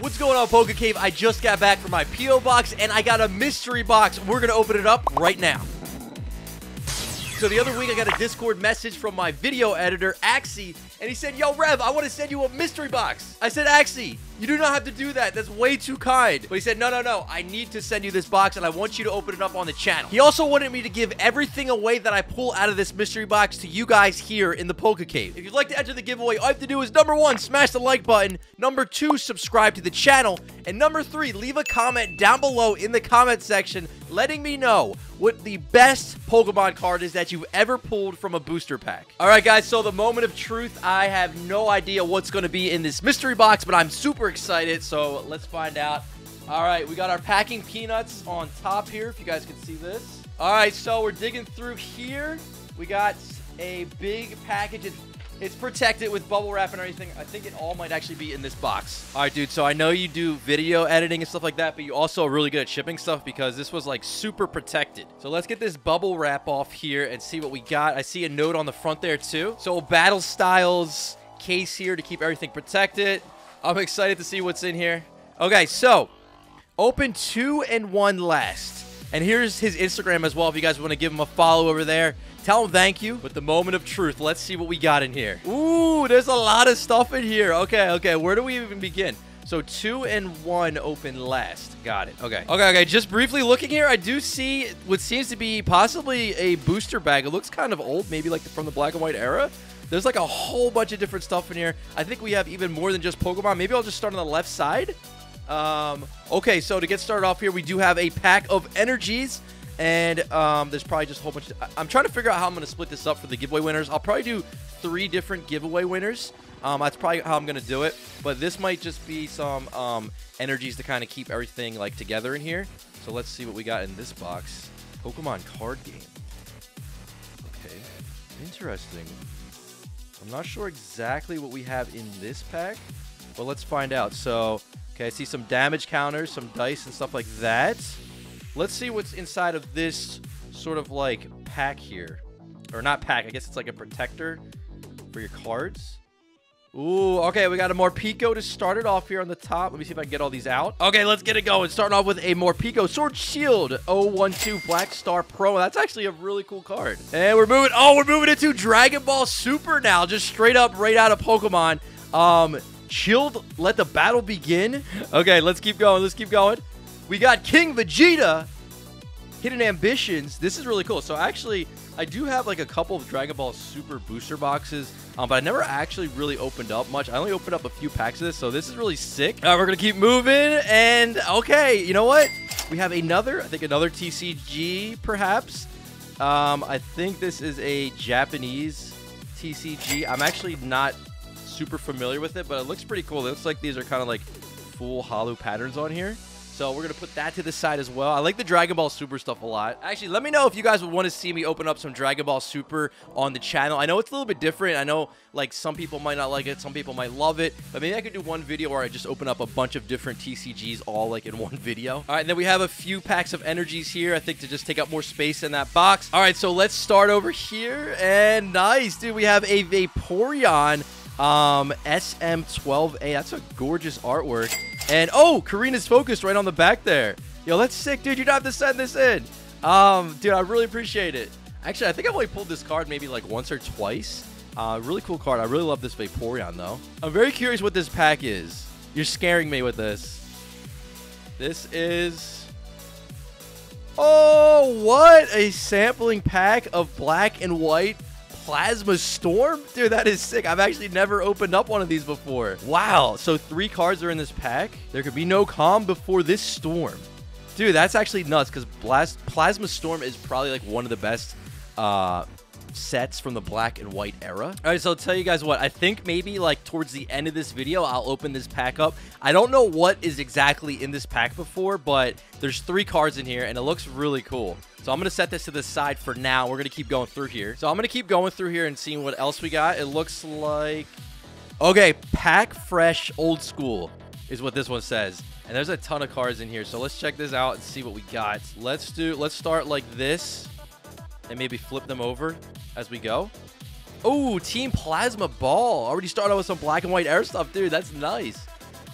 What's going on, PokeCave? I just got back from my P.O. box, and I got a mystery box. We're going to open it up right now. So the other week, I got a Discord message from my video editor, Axie, and he said, yo, Rev, I want to send you a mystery box. I said, Axie, you do not have to do that. That's way too kind. But he said, no, I need to send you this box, and I want you to open it up on the channel. He also wanted me to give everything away that I pull out of this mystery box to you guys here in the PokeCave. If you'd like to enter the giveaway, all you have to do is, number one, smash the like button. Number two, subscribe to the channel. And number three, leave a comment down below in the comment section letting me know what the best Pokemon card is that you've ever pulled from a booster pack. All right, guys, so the moment of truth. I have no idea what's going to be in this mystery box, but I'm super excited, so let's find out. All right, we got our packing peanuts on top here, if you guys can see this. All right, so we're digging through here. We got a big package. It's protected with bubble wrap and everything. I think it all might actually be in this box. All right, dude, so I know you do video editing and stuff like that, but you also are really good at shipping stuff because this was, like, super protected. So let's get this bubble wrap off here and see what we got. I see a note on the front there, too. So Battle Styles case here to keep everything protected. I'm excited to see what's in here. Okay, so open 2 and 1 last. And here's his Instagram as well if you guys want to give him a follow over there. Tell him thank you. But the moment of truth. Let's see what we got in here. Ooh, there's a lot of stuff in here. Okay. Where do we even begin? So 2 and 1 open last. Got it. Okay. Just briefly looking here, I do see what seems to be possibly a booster bag. It looks kind of old, maybe like from the black and white era. There's like a whole bunch of different stuff in here. I think we have even more than just Pokemon. Maybe I'll just start on the left side. Okay, so to get started off here, we do have a pack of energies. And there's probably just a whole bunch of, I'm trying to figure out how I'm going to split this up for the giveaway winners. I'll probably do 3 different giveaway winners. That's probably how I'm going to do it. But this might just be some energies to kind of keep everything like together in here. So let's see what we got in this box. Pokemon card game. Okay, interesting. I'm not sure exactly what we have in this pack, but let's find out. So, okay, I see some damage counters, some dice and stuff like that. Let's see what's inside of this sort of like pack here. Or not pack, I guess it's like a protector for your cards. Ooh, okay, we got a Morpeko to start it off here on the top. Let me see if I can get all these out. Okay, let's get it going. Starting off with a Morpeko Sword Shield 012 Black Star Pro. That's actually a really cool card. And we're moving, oh, we're moving into Dragon Ball Super now. Just straight up right out of Pokemon. Shield, let the battle begin. Okay, let's keep going, We got King Vegeta, Hidden Ambitions. This is really cool. So actually, I do have like a couple of Dragon Ball Super booster boxes, but I never actually really opened up much. I only opened up a few packs of this, so this is really sick. All right, we're going to keep moving, and okay, you know what? We have another, I think another TCG perhaps. I think this is a Japanese TCG. I'm actually not super familiar with it, but it looks pretty cool. It looks like these are kind of like full hollow patterns on here. So we're going to put that to the side as well. I like the Dragon Ball Super stuff a lot. Actually, let me know if you guys would want to see me open up some Dragon Ball Super on the channel. I know it's a little bit different. I know like some people might not like it. Some people might love it. But maybe I could do one video where I just open up a bunch of different TCGs all like in one video. All right, and then we have a few packs of energies here, I think, to just take up more space in that box. All right, so let's start over here. And nice, dude. We have a Vaporeon SM12A. That's a gorgeous artwork. And, oh, Karina's focused right on the back there. Yo, that's sick, dude. You don't have to send this in. Dude, I really appreciate it. Actually, I think I've only pulled this card maybe like once or twice. Really cool card. I really love this Vaporeon, though. I'm very curious what this pack is. You're scaring me with this. This is... oh, what? A sampling pack of black and white Plasma Storm? Dude, that is sick. I've actually never opened up one of these before. Wow. So 3 cards are in this pack. There could be no calm before this storm. Dude, that's actually nuts because Plasma Storm is probably like one of the best sets from the black and white era. All right, so I'll tell you guys what. I think maybe like towards the end of this video, I'll open this pack up. I don't know what is exactly in this pack before, but there's 3 cards in here and it looks really cool. So I'm going to set this to the side for now. We're going to keep going through here. So I'm going to keep going through here and seeing what else we got. It looks like... okay, pack fresh old school is what this one says. And there's a ton of cards in here. So let's check this out and see what we got. Let's start like this and maybe flip them over as we go. Oh, Team Plasma Ball. Already started out with some black and white air stuff, dude. That's nice.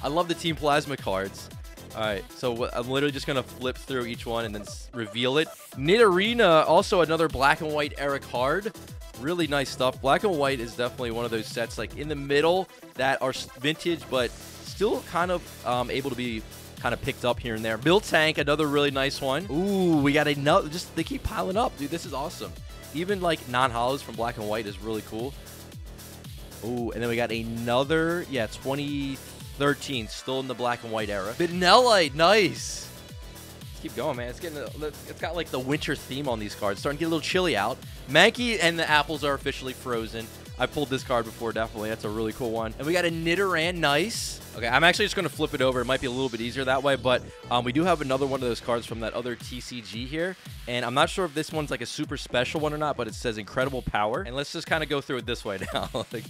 I love the Team Plasma cards. All right, so I'm literally just going to flip through each one and then reveal it. Nidorino, also another black and white era card. Really nice stuff. Black and white is definitely one of those sets like in the middle that are vintage, but still kind of able to be kind of picked up here and there. Miltank, another really nice one. Ooh, we got another. Just they keep piling up, dude. This is awesome. Even like non-hollows from black and white is really cool. Ooh, and then we got another, yeah, 2013, still in the black and white era. Benellite, nice. Let's keep going, man. It's getting, it's got like the winter theme on these cards. Starting to get a little chilly out. Mankey and the apples are officially frozen. I pulled this card before, definitely. That's a really cool one. And we got a Nidoran, nice. Okay, I'm actually just going to flip it over. It might be a little bit easier that way, but we do have another one of those cards from that other TCG here. And I'm not sure if this one's like a super special one or not, but it says Incredible Power. And let's just kind of go through it this way now. Like,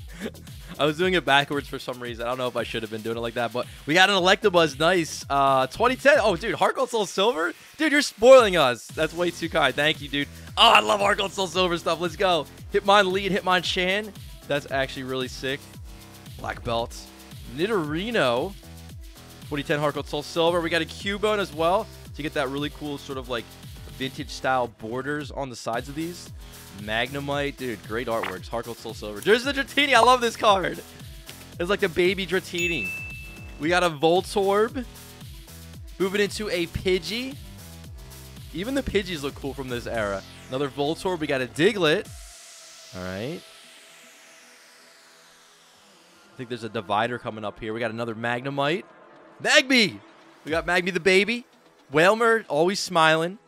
I was doing it backwards for some reason. I don't know if I should have been doing it like that, but we got an Electabuzz, nice. 2010. Oh, dude, HeartGold SoulSilver? Dude, you're spoiling us. That's way too kind. Thank you, dude. Oh, I love HeartGold SoulSilver stuff. Let's go. Hitmonlee and Hitmonchan. That's actually really sick. Black Belt. Nidorino. 2010 HeartGold SoulSilver. We got a Cubone as well to get that really cool sort of like vintage style borders on the sides of these. Magnemite. Dude, great artworks. HeartGold SoulSilver. There's the Dratini. I love this card. It's like the baby Dratini. We got a Voltorb. Moving into a Pidgey. Even the Pidgeys look cool from this era. Another Voltorb. We got a Diglett. All right. I think there's a divider coming up here. We got another Magnemite. Magby! We got Magby the baby. Whalmer, always smiling.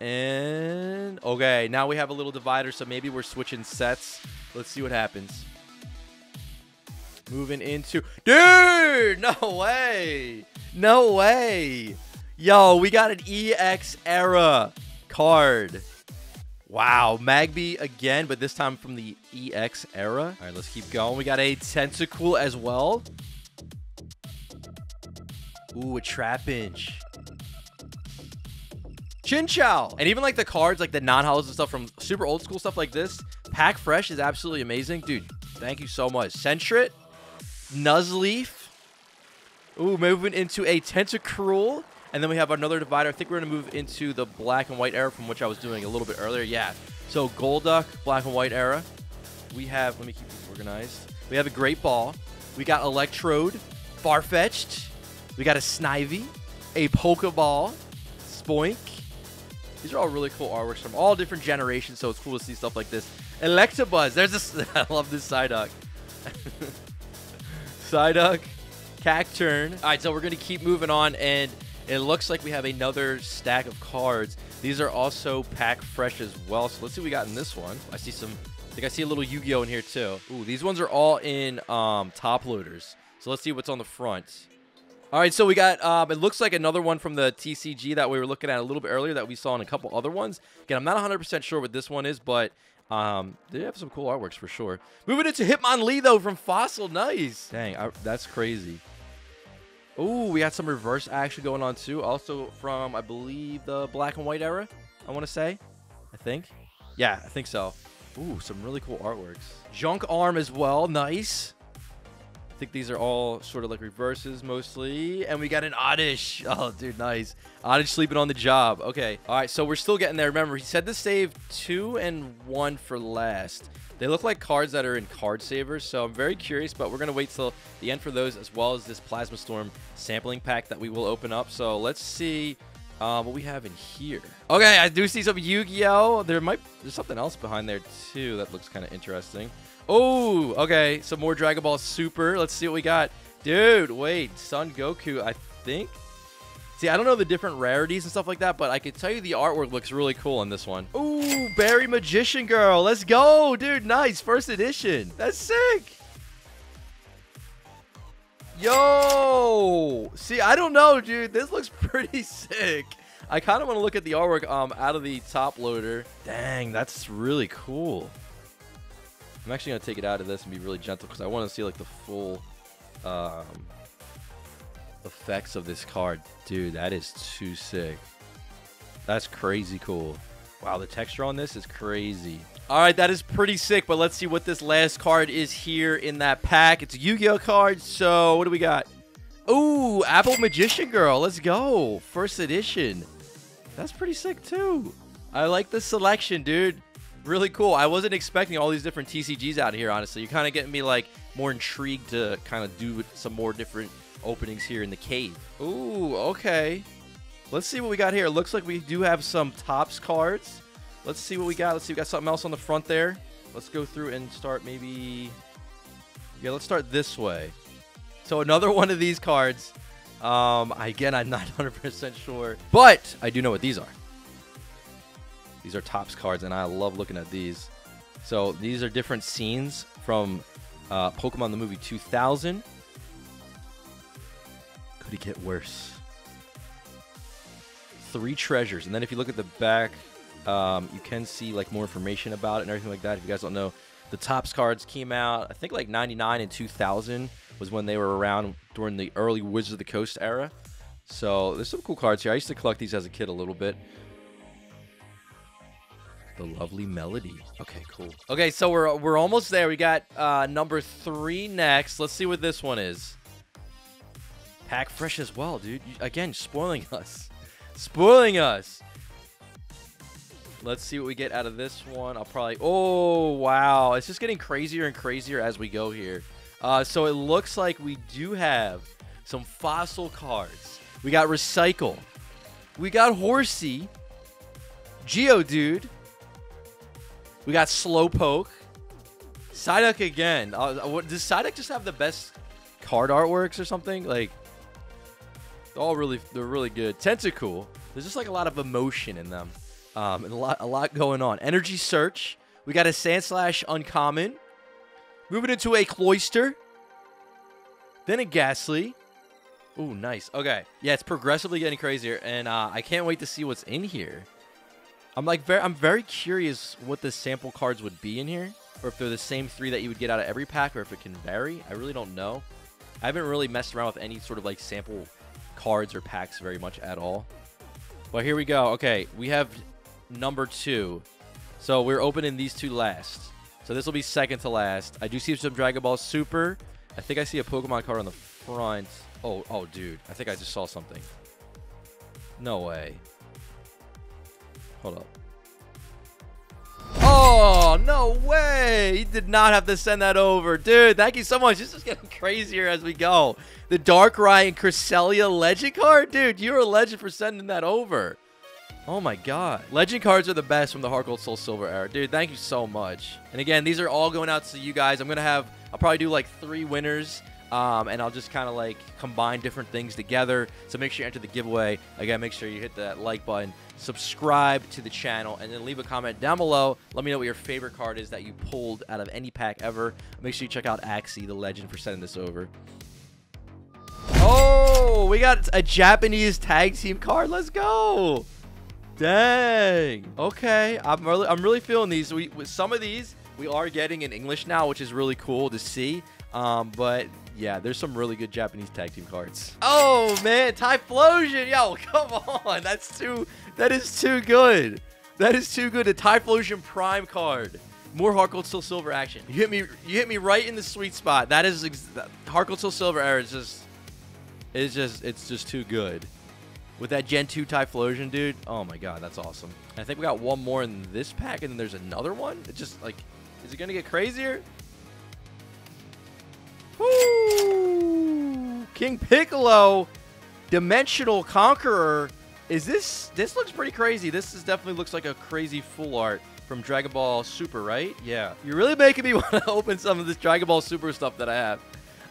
And... okay, now we have a little divider, so maybe we're switching sets. Let's see what happens. Moving into... dude! No way! No way! Yo, we got an EX era card. Wow, Magby again, but this time from the EX era. All right, let's keep going. We got a Tentacool as well. Ooh, a Trapinch. Chinchou. And even like the cards, like the non-hollows and stuff from super old school stuff like this. Pack Fresh is absolutely amazing. Dude, thank you so much. Sentret, Nuzleaf. Ooh, moving into a Tentacruel. And then we have another divider. I think we're going to move into the black and white era from which I was doing a little bit earlier. Yeah. So Golduck, black and white era. We have, let me keep this organized. We have a Great Ball. We got Electrode, Farfetch'd. We got a Snivy, a Pokeball, Spoink. These are all really cool artworks from all different generations, so it's cool to see stuff like this. Electabuzz. There's this. I love this Psyduck. Psyduck, Cacturne. All right, so we're going to keep moving on, and it looks like we have another stack of cards. These are also pack fresh as well. So let's see what we got in this one. I see some, I think I see a little Yu-Gi-Oh in here too. Ooh, these ones are all in top loaders. So let's see what's on the front. All right, so we got, it looks like another one from the TCG that we were looking at a little bit earlier that we saw in a couple other ones. Again, I'm not 100% sure what this one is, but they have some cool artworks for sure. Moving into Hitmonlee though from Fossil, nice. Dang, that's crazy. Ooh, we got some reverse action going on too. Also from, I believe, the black and white era, I want to say. I think. Yeah, I think so. Ooh, some really cool artworks. Junk Arm as well. Nice. I think these are all sort of like reverses mostly. And we got an Oddish. Oh, dude, nice. Oddish sleeping on the job. Okay. All right, so we're still getting there. Remember, he said to save 2 and 1 for last. They look like cards that are in card savers, so I'm very curious, but we're going to wait till the end for those, as well as this Plasma Storm sampling pack that we will open up. So let's see what we have in here. Okay, I do see some Yu-Gi-Oh! There's something else behind there, too, that looks kind of interesting. Oh, okay, some more Dragon Ball Super. Let's see what we got. Dude, wait, Son Goku, I think? See, I don't know the different rarities and stuff like that, but I can tell you the artwork looks really cool on this one. Ooh, Berry Magician Girl. Let's go, dude. Nice. First edition. That's sick. Yo. See, I don't know, dude. This looks pretty sick. I kind of want to look at the artwork out of the top loader. Dang, that's really cool. I'm actually going to take it out of this and be really gentle because I want to see like the full... effects of this card. Dude, that is too sick. That's crazy cool. Wow, the texture on this is crazy. All right, that is pretty sick, but let's see what this last card is here in that pack. It's a Yu-Gi-Oh card, so what do we got? Ooh, Apple Magician Girl. Let's go. First edition. That's pretty sick, too. I like the selection, dude. Really cool. I wasn't expecting all these different TCGs out here, honestly. You're kind of getting me, like, more intrigued to kind of do some more different openings here in the cave. Ooh, okay. Let's see what we got here. It looks like we do have some Topps cards. Let's see what we got. Let's see if we got something else on the front there. Let's go through and start maybe... Yeah, let's start this way. So another one of these cards. Again, I'm not 100% sure. But I do know what these are. These are Topps cards, and I love looking at these. So these are different scenes from Pokemon the Movie 2000. Could it get worse? 3 treasures. And then if you look at the back, you can see like more information about it and everything like that. If you guys don't know, the Topps cards came out, I think like 99 and 2000 was when they were around during the early Wizards of the Coast era. So there's some cool cards here. I used to collect these as a kid a little bit. The Lovely Melody. Okay, cool. Okay, so we're almost there. We got number 3 next. Let's see what this one is. Pack fresh as well, dude. Again, spoiling us. Spoiling us. Let's see what we get out of this one. I'll probably... Oh, wow. It's just getting crazier and crazier as we go here. So it looks like we do have some Fossil cards. We got Recycle. We got Horsey. Geodude. We got Slowpoke. Psyduck again. Does Psyduck just have the best card artworks or something? Like, they're really good. Tentacool. There's just like a lot of emotion in them. And a lot going on. Energy Search. We got a Sandslash Uncommon. Moving into a Cloyster. Then a Ghastly. Ooh, nice. Okay. Yeah, it's progressively getting crazier. And I can't wait to see what's in here. I'm very curious what the sample cards would be in here. Or if they're the same 3 that you would get out of every pack. Or if it can vary. I really don't know. I haven't really messed around with any sort of like sample cards or packs very much at all. But here we go. Okay, we have... number 2. So we're opening these 2 last. So this will be second to last. I do see some Dragon Ball Super. I think I see a Pokemon card on the front. Oh, dude. I think I just saw something. No way. Hold up. Oh, no way. You did not have to send that over. Dude, thank you so much. This is getting crazier as we go. The Darkrai and Cresselia Legend card? Dude, you're a legend for sending that over. Oh my god. Legend cards are the best from the HeartGold SoulSilver era. Dude, thank you so much. And again, these are all going out to you guys. I'll probably do like 3 winners. And I'll just kind of like combine different things together. So make sure you enter the giveaway. Again, make sure you hit that like button. Subscribe to the channel. And then leave a comment down below. Let me know what your favorite card is that you pulled out of any pack ever. Make sure you check out Axie, the legend, for sending this over. Oh, we got a Japanese tag team card. Let's go. Dang. Okay, I'm really feeling these. With some of these, we are getting in English now, which is really cool to see. But yeah, there's some really good Japanese tag team cards. Oh man, Typhlosion, yo, come on, that is too good. That is too good. A Typhlosion Prime card. More HeartGold SoulSilver action. You hit me right in the sweet spot. That is HeartGold SoulSilver era. It's just too good. With that Gen 2 Typhlosion, dude. Oh, my God. That's awesome. And I think we got one more in this pack, and then there's another one. It's just, like, is it going to get crazier? Woo! King Piccolo, Dimensional Conqueror. Is this... This looks pretty crazy. This is definitely looks like a crazy full art from Dragon Ball Super, right? Yeah. You're really making me want to open some of this Dragon Ball Super stuff that I have.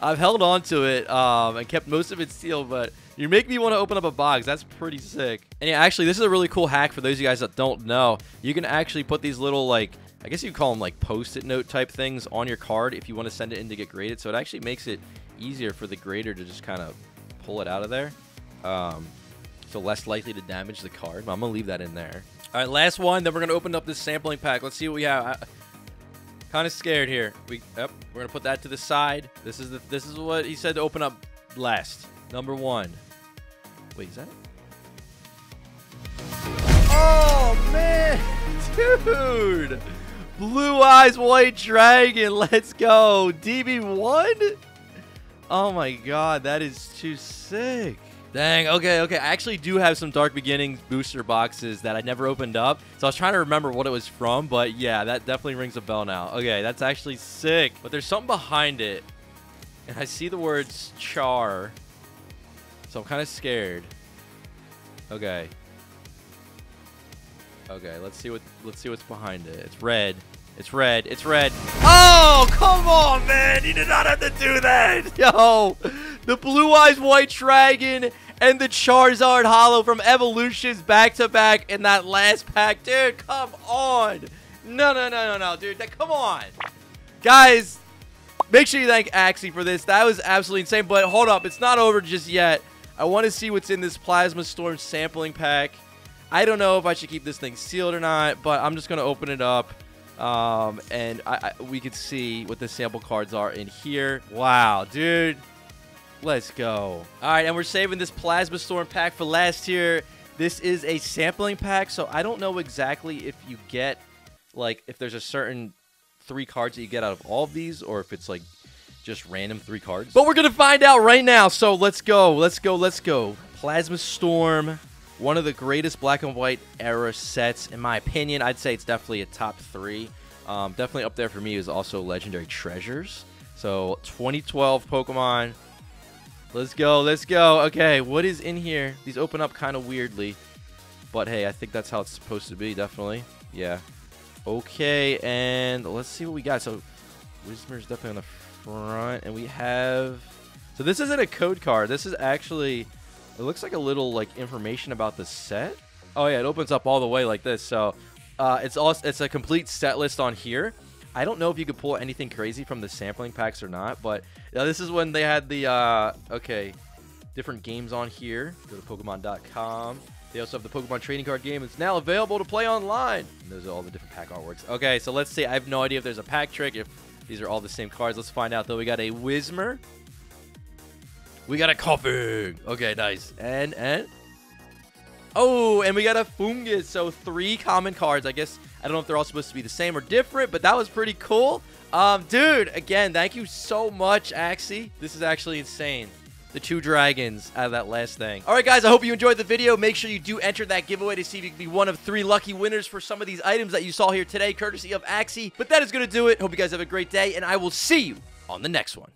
I've held on to it and kept most of it sealed, but... You make me want to open up a box. That's pretty sick. And yeah, actually, this is a really cool hack for those of you guys that don't know. You can actually put these little, like, I guess you can call them, like, post-it note type things on your card if you want to send it in to get graded. So it actually makes it easier for the grader to just kind of pull it out of there. So less likely to damage the card. I'm going to leave that in there. All right, last one. Then we're going to open up this sampling pack. Let's see what we have. Kind of scared here. We're going to put that to the side. This is what he said to open up last. Number 1. Wait, is that it? Oh, man. Dude. Blue Eyes White Dragon. Let's go. DB1? Oh my god, that is too sick. Dang, okay. I actually do have some Dark Beginnings booster boxes that I never opened up. So I was trying to remember what it was from, but yeah, that definitely rings a bell now. Okay, that's actually sick. But there's something behind it. And I see the words char. So I'm kind of scared. Okay. Okay, let's see what's behind it. It's red. It's red. Oh, come on, man. You did not have to do that. Yo, the Blue Eyes White Dragon and the Charizard Holo from Evolutions back-to-back in that last pack. Dude, come on. No, dude. Come on. Guys, make sure you thank Axie for this. That was absolutely insane. But hold up. It's not over just yet. I want to see what's in this Plasma Storm sampling pack. I don't know if I should keep this thing sealed or not, but I'm just going to open it up. And we could see what the sample cards are in here. Wow, dude. Let's go. All right, and we're saving this Plasma Storm pack for last here. This is a sampling pack, so I don't know exactly if you get, like, if there's a certain 3 cards that you get out of all of these, or if it's, like, just random 3 cards. But we're going to find out right now, so let's go. Plasma Storm. One of the greatest black and white era sets, in my opinion. I'd say it's definitely a top 3. Definitely up there for me is also Legendary Treasures. So 2012 Pokemon. Let's go. Okay, what is in here? These open up kind of weirdly. But hey, I think that's how it's supposed to be, definitely. Yeah. Okay, and let's see what we got. So Whismer's definitely on the front. And we have... So this isn't a code card. This is actually... It looks like a little, like, information about the set. Oh, yeah, it opens up all the way like this. So, it's a complete set list on here. I don't know if you could pull anything crazy from the sampling packs or not, but this is when they had the, different games on here. Go to Pokemon.com. They also have the Pokemon trading card game. It's now available to play online. And those are all the different pack artworks. Okay, so let's see. I have no idea if there's a pack trick, if these are all the same cards. Let's find out, though. We got a Whismer. We got a Koffing. Okay, nice. And? Oh, and we got a Fungus. So 3 common cards. I guess, I don't know if they're all supposed to be the same or different, but that was pretty cool. Dude, again, thank you so much, Axie. This is actually insane. The 2 dragons out of that last thing. All right, guys, I hope you enjoyed the video. Make sure you do enter that giveaway to see if you can be one of 3 lucky winners for some of these items that you saw here today, courtesy of Axie. But that is going to do it. Hope you guys have a great day, and I will see you on the next one.